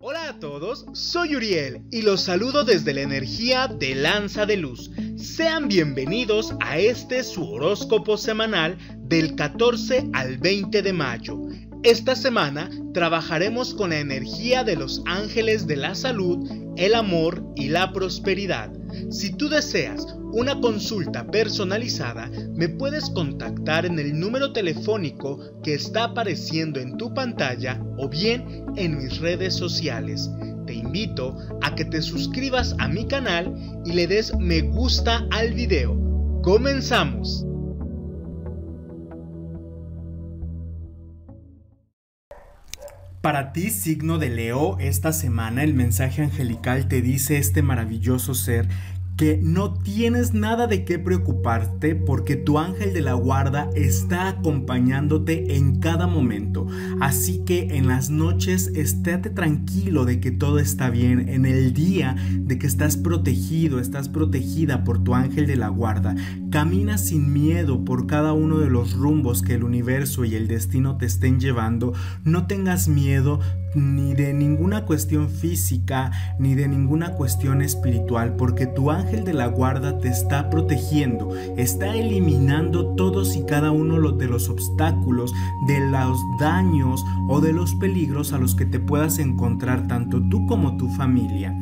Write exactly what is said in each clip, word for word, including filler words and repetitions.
Hola a todos, soy Uriel y los saludo desde la energía de Lanza de Luz. Sean bienvenidos a este su horóscopo semanal del catorce al veinte de mayo. Esta semana trabajaremos con la energía de los ángeles de la salud, el amor y la prosperidad. Si tú deseas una consulta personalizada, me puedes contactar en el número telefónico que está apareciendo en tu pantalla o bien en mis redes sociales. Te invito a que te suscribas a mi canal y le des me gusta al video. ¡Comenzamos! Para ti, signo de Leo, esta semana el mensaje angelical te dice este maravilloso ser que no tienes nada de qué preocuparte porque tu ángel de la guarda está acompañándote en cada momento. Así que en las noches estate tranquilo de que todo está bien, en el día de que estás protegido, estás protegida por tu ángel de la guarda. Camina sin miedo por cada uno de los rumbos que el universo y el destino te estén llevando. No tengas miedo ni de ninguna cuestión física, ni de ninguna cuestión espiritual, porque tu ángel de la guarda te está protegiendo, está eliminando todos y cada uno de los obstáculos, de los daños o de los peligros a los que te puedas encontrar tanto tú como tu familia.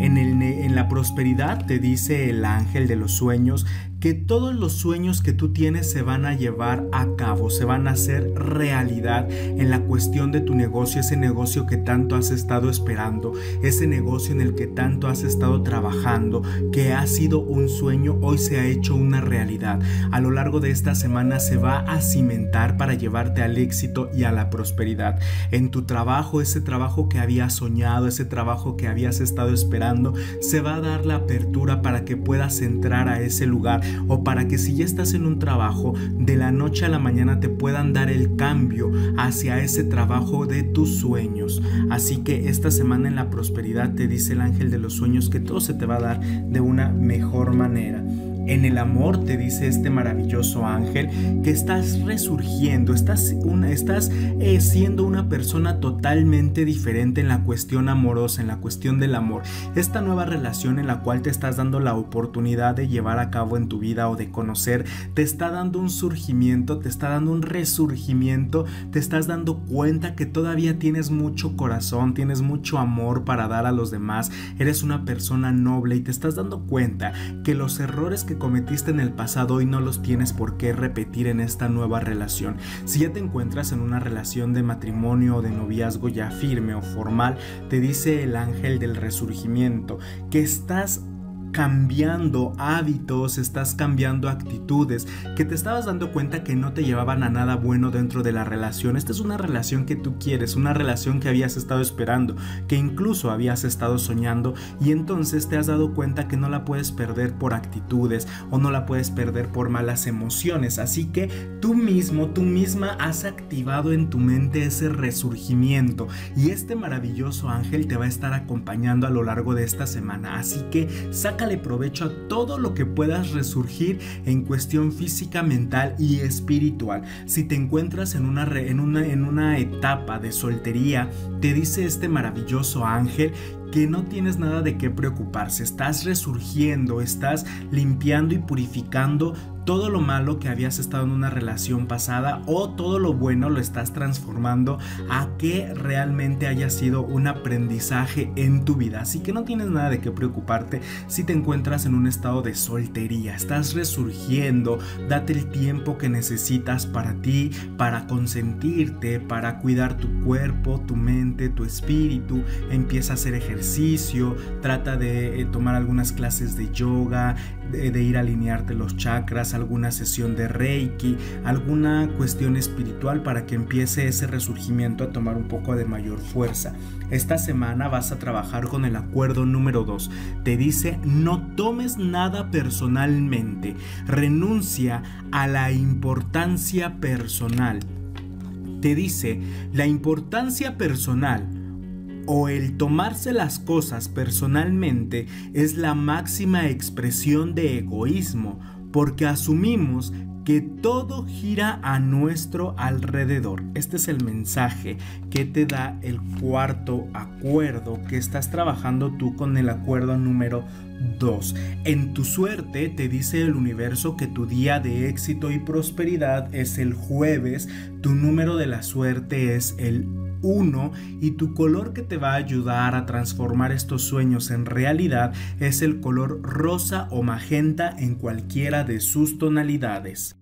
En, el, en la prosperidad te dice el ángel de los sueños que todos los sueños que tú tienes se van a llevar a cabo, se van a hacer realidad en la cuestión de tu negocio, ese negocio que tanto has estado esperando, ese negocio en el que tanto has estado trabajando, que ha sido un sueño, hoy se ha hecho una realidad. A lo largo de esta semana se va a cimentar para llevarte al éxito y a la prosperidad. En tu trabajo, ese trabajo que habías soñado, ese trabajo que habías estado esperando, se va a dar la apertura para que puedas entrar a ese lugar, o para que si ya estás en un trabajo, de la noche a la mañana te puedan dar el cambio hacia ese trabajo de tus sueños. Así que esta semana en la prosperidad te dice el ángel de los sueños que todo se te va a dar de una mejor manera. En el amor te dice este maravilloso ángel que estás resurgiendo, estás, una, estás eh, siendo una persona totalmente diferente en la cuestión amorosa, en la cuestión del amor. Esta nueva relación en la cual te estás dando la oportunidad de llevar a cabo en tu vida o de conocer, te está dando un surgimiento, te está dando un resurgimiento, te estás dando cuenta que todavía tienes mucho corazón, tienes mucho amor para dar a los demás, eres una persona noble y te estás dando cuenta que los errores que que cometiste en el pasado hoy no los tienes por qué repetir en esta nueva relación. Si ya te encuentras en una relación de matrimonio o de noviazgo ya firme o formal, te dice el ángel del resurgimiento que estás cambiando hábitos, estás cambiando actitudes, que te estabas dando cuenta que no te llevaban a nada bueno dentro de la relación. Esta es una relación que tú quieres, una relación que habías estado esperando, que incluso habías estado soñando, y entonces te has dado cuenta que no la puedes perder por actitudes o no la puedes perder por malas emociones. Así que tú mismo, tú misma has activado en tu mente ese resurgimiento y este maravilloso ángel te va a estar acompañando a lo largo de esta semana. Así que saca Sácale provecho a todo lo que puedas resurgir en cuestión física, mental y espiritual. Si te encuentras en una, en una, en una etapa de soltería, te dice este maravilloso ángel que no tienes nada de qué preocuparse, estás resurgiendo, estás limpiando y purificando todo lo malo que habías estado en una relación pasada, o todo lo bueno lo estás transformando a que realmente haya sido un aprendizaje en tu vida. Así que no tienes nada de qué preocuparte si te encuentras en un estado de soltería, estás resurgiendo. Date el tiempo que necesitas para ti, para consentirte, para cuidar tu cuerpo, tu mente, tu espíritu. Empieza a hacer ejercicio, trata de tomar algunas clases de yoga, de, de ir a alinearte los chakras, alguna sesión de reiki, alguna cuestión espiritual para que empiece ese resurgimiento a tomar un poco de mayor fuerza. Esta semana vas a trabajar con el acuerdo número dos. Te dice: no tomes nada personalmente, renuncia a la importancia personal. Te dice: la importancia personal o el tomarse las cosas personalmente es la máxima expresión de egoísmo. porque asumimos que todo gira a nuestro alrededor. Este es el mensaje que te da el cuarto acuerdo que estás trabajando tú con el acuerdo número dos. En tu suerte te dice el universo que tu día de éxito y prosperidad es el jueves, tu número de la suerte es el uno y tu color que te va a ayudar a transformar estos sueños en realidad es el color rosa o magenta en cualquiera de sus tonalidades.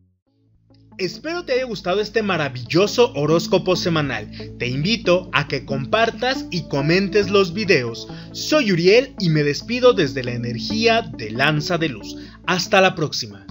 Espero te haya gustado este maravilloso horóscopo semanal. Te invito a que compartas y comentes los videos. Soy Uriel y me despido desde la energía de Lanza de Luz. Hasta la próxima.